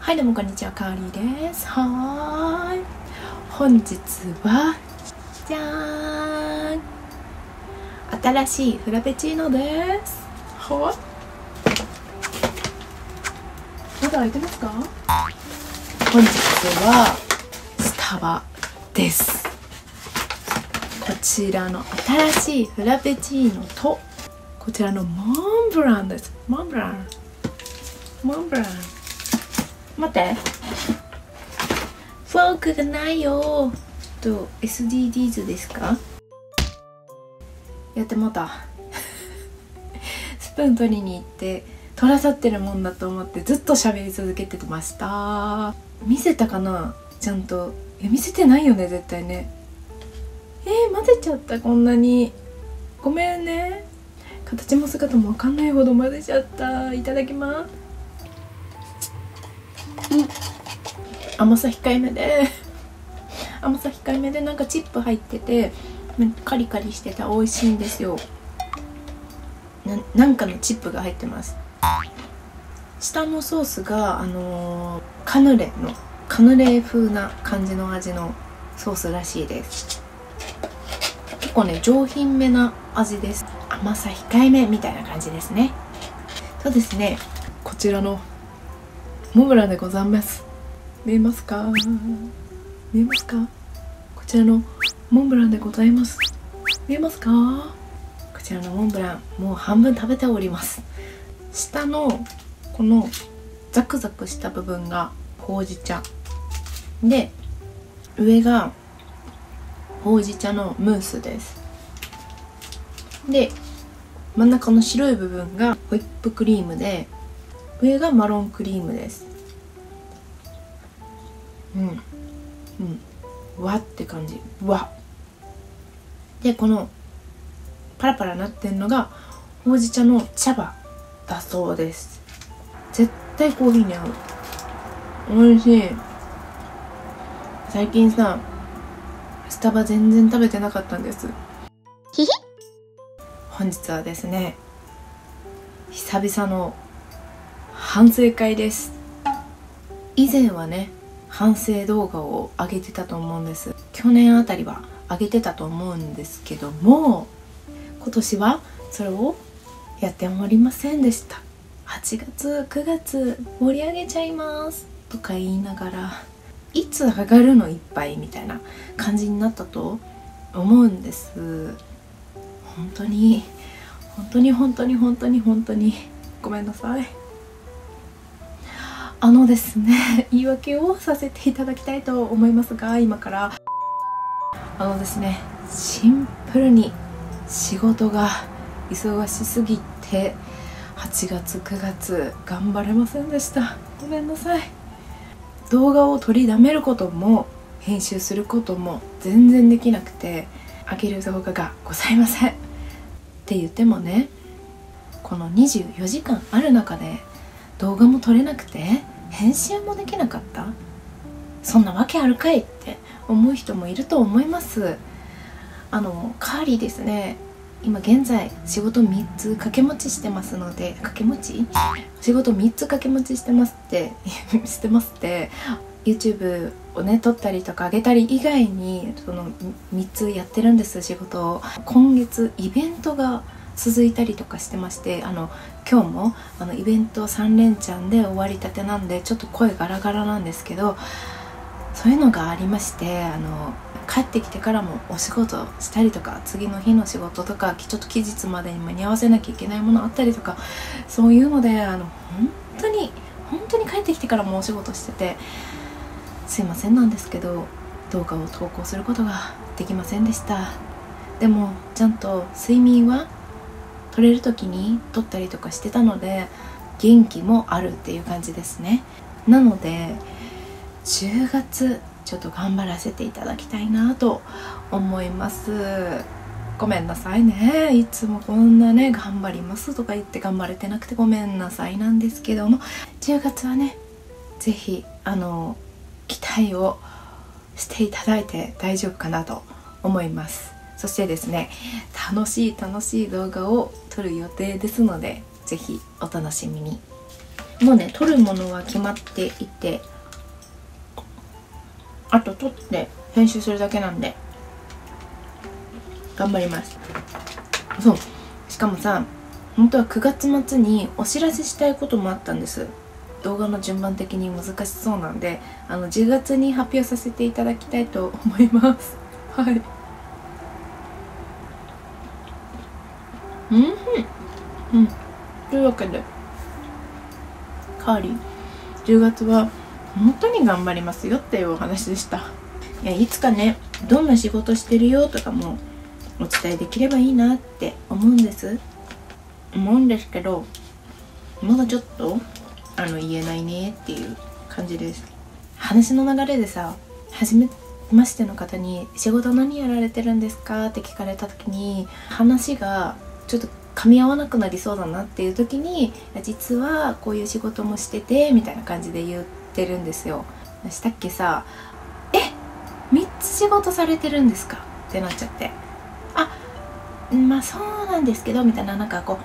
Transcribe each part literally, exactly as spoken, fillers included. はい、どうもこんにちは、かおりです。はーい、本日はじゃーん、新しいフラペチーノです。はーい、まだ開いてますか？本日はスタバです。こちらの新しいフラペチーノとこちらのモンブランです。モンブランモンブラン待って、フォークがないよ。ちょっと エスディージーズ ですか？やってもうたスプーン取りに行って取らさってるもんだと思ってずっと喋り続けてました。見せたかな、ちゃんと。いや、見せてないよね、絶対ね。えー、混ぜちゃった。こんなにごめんね。形も姿も分かんないほど混ぜちゃった。いただきます。うん、甘さ控えめで甘さ控えめでなんかチップ入っててカリカリしてて美味しいんですよ。 な, なんかのチップが入ってます。下のソースがあのー、カヌレのカヌレ風な感じの味のソースらしいです。結構ね、上品めな味です。甘さ控えめみたいな感じですね。そうですね、こちらのモンブランでございます。見えますか？見えますか？こちらのモンブランでございます。見えますか？こちらのモンブラン、もう半分食べております。下のこのザクザクした部分がほうじ茶で、上がほうじ茶のムースです。で、真ん中の白い部分がホイップクリームで、上がマロンクリームです。うんうん、わって感じ。わで、このパラパラなってんのがほうじ茶の茶葉だそうです。絶対コーヒーに合う。おいしい。最近さ、スタバ全然食べてなかったんです。ひひ本日はですね、久々の反省会です。以前はね、反省動画を上げてたと思うんです。去年あたりは上げてたと思うんですけども、今年はそれをやっておりませんでした。はちがつくがつ盛り上げちゃいますとか言いながら、いつ上がるのいっぱいみたいな感じになったと思うんです。本当に本当に本当に本当に本当にごめんなさい。あのですね、言い訳をさせていただきたいと思いますが、今からあのですね、シンプルに仕事が忙しすぎてはちがつくがつ頑張れませんでした。ごめんなさい。動画を取りだめることも編集することも全然できなくて、あげる動画がございません。って言ってもね、このにじゅうよじかんある中で動画も撮れなくて編集もできなかった、そんなわけあるかいって思う人もいると思います。あのカーリーですね、今現在仕事みっつ掛け持ちしてますので、掛け持ち仕事みっつ掛け持ちしてますってしてますって YouTube をね撮ったりとか上げたり以外に、そのみっつやってるんです、仕事を。今月イベントが続いたりとかしてまして、あの今日もあのイベントさんれんちゃんで終わりたてなんで、ちょっと声ガラガラなんですけど、そういうのがありまして、あの帰ってきてからもお仕事したりとか、次の日の仕事とかちょっと期日までに間に合わせなきゃいけないものあったりとか、そういうのであの本当に本当に帰ってきてからもお仕事してて、すいませんなんですけど動画を投稿することができませんでした。でもちゃんと睡眠は撮れる時に撮ったりとかしてたので、元気もあるっていう感じですね。なのでじゅうがつちょっと頑張らせていただきたいなと思います。ごめんなさいね、いつもこんなね頑張りますとか言って頑張れてなくてごめんなさいなんですけども、じゅうがつはね是非あの期待をしていただいて大丈夫かなと思います。そしてですね、楽しい楽しい動画を撮る予定ですので、ぜひお楽しみに。もうね取るものは決まっていて、あと取って編集するだけなんで頑張ります。そう、しかもさ、本当はくがつ末にお知らせしたいこともあったんです。動画の順番的に難しそうなんで、あのじゅうがつに発表させていただきたいと思います。はい、うんうん、というわけでカーリーじゅうがつは本当に頑張りますよっていうお話でした。いや、いつかね、どんな仕事してるよとかもお伝えできればいいなって思うんです思うんですけど、まだちょっとあの言えないねっていう感じです。話の流れでさ、初めましての方に「仕事何やられてるんですか?」って聞かれた時に、話がちょっと噛み合わなくなりそうだなっていう時に「実はこういう仕事もしてて」みたいな感じで言ってるんですよ。したっけさ「えっみっつ仕事されてるんですか?」ってなっちゃって「あまあそうなんですけど」みたいな、なんかこう。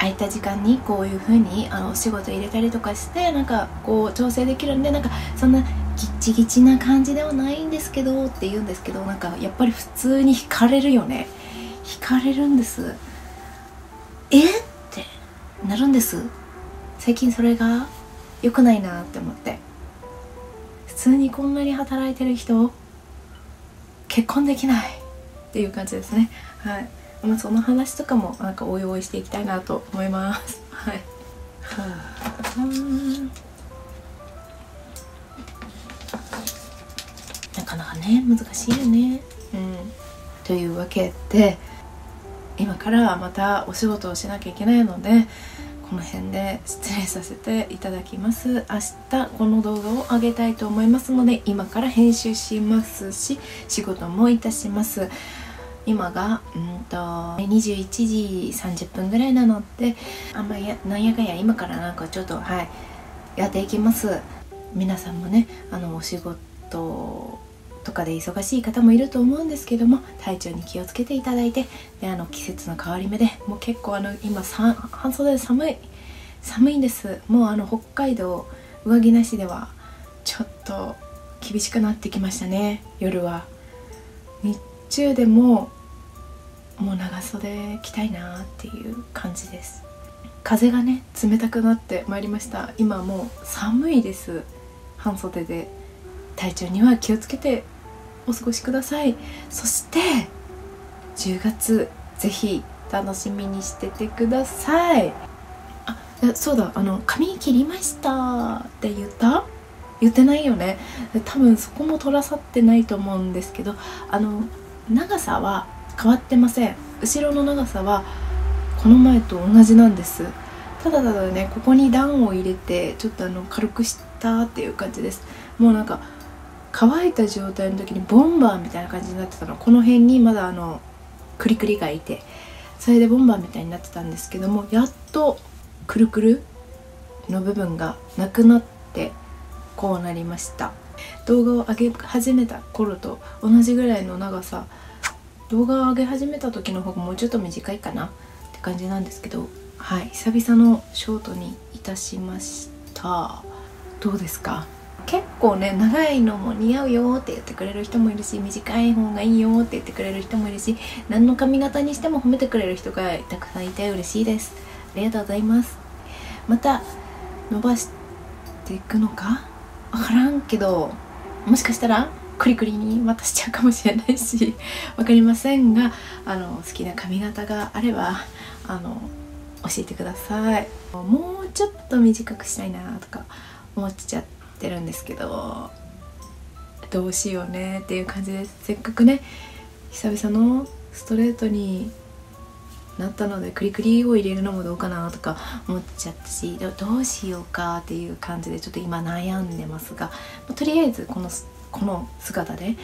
空いた時間にこういう風にあのお仕事入れたりとかして、なんかこう調整できるんで、なんかそんなギッチギチな感じではないんですけどって言うんですけど、なんかやっぱり普通に惹かれるよね。惹かれるんです。えってなるんです。最近それが良くないなって思って、普通にこんなに働いてる人結婚できないっていう感じですね。はい、まあその話とかもなんかおいおいしていきたいなと思います。はい。はあ、なかなかね難しいよね。うん。というわけで今からまたお仕事をしなきゃいけないので、この辺で失礼させていただきます。明日この動画を上げたいと思いますので、今から編集しますし仕事もいたします。今がうんとにじゅういちじさんじゅっぷんぐらいなので、あんまやなんやかんや今からなんかちょっとはいやっていきます。皆さんもね、あのお仕事とかで忙しい方もいると思うんですけども、体調に気をつけていただいて、であの季節の変わり目でもう結構あの今さ半袖で寒い寒いんです。もうあの北海道上着なしではちょっと厳しくなってきましたね。夜は日中でももう長袖着たいなっていう感じです。風がね冷たくなってまいりました。今もう寒いです。半袖で体調には気をつけてお過ごしください。そしてじゅうがつぜひ楽しみにしててください。あ、そうだ、あの髪切りましたって言った?言ってないよね。多分そこも取らさってないと思うんですけど、あの長さは変わってません。後ろの長さはこの前と同じなんです。ただただね、ここに段を入れてちょっとあの軽くしたっていう感じです。もうなんか乾いた状態の時にボンバーみたいな感じになってたの。この辺にまだあのクリクリがいて、それでボンバーみたいになってたんですけども、やっとくるくるの部分がなくなってこうなりました。動画を上げ始めた頃と同じぐらいの長さ、動画を上げ始めた時の方がもうちょっと短いかなって感じなんですけど、はい、久々のショートにいたしました。どうですか？結構ね、長いのも似合うよって言ってくれる人もいるし、短い方がいいよって言ってくれる人もいるし、何の髪型にしても褒めてくれる人がたくさんいて嬉しいです。ありがとうございます。また伸ばしていくのか分からんけど、もしかしたらクリクリにまたしちゃうかもしれないし分かりませんが、あの好きな髪型があればあの教えてください。もうちょっと短くしたいなとか思っちゃってるんですけど、どうしようねっていう感じです。せっかくね久々のストレートになったので、クリクリを入れるのもどうかなとか思っちゃったし、どうしようかっていう感じでちょっと今悩んでますが、とりあえずこのこの姿で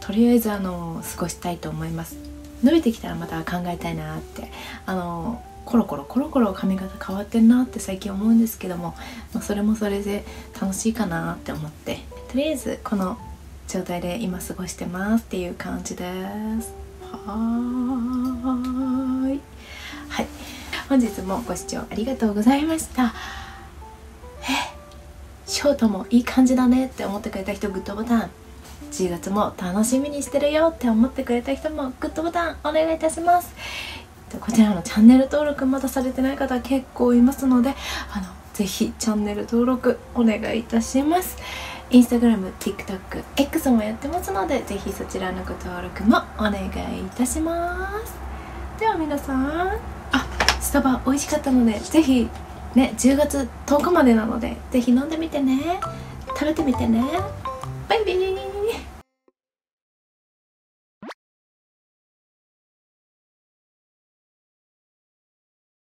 とりあえずあの過ごしたいと思います。伸びてきたらまた考えたいなって、あのコロコロコロコロ髪型変わってんなって最近思うんですけども、それもそれで楽しいかなって思って、とりあえずこの状態で今過ごしてますっていう感じです。はーい、はい、本日もご視聴ありがとうございました。京都もいい感じだねって思ってくれた人、グッドボタン。じゅうがつも楽しみにしてるよって思ってくれた人もグッドボタンお願いいたします。こちらのチャンネル登録まだされてない方結構いますので、あのぜひチャンネル登録お願いいたします。インスタグラム、TikTok、X もやってますので、ぜひそちらのご登録もお願いいたします。では皆さん、あ、スタバ美味しかったので、ぜひね、じゅうがつとおかまでなので、ぜひ飲んでみてね、食べてみてね。バイビー。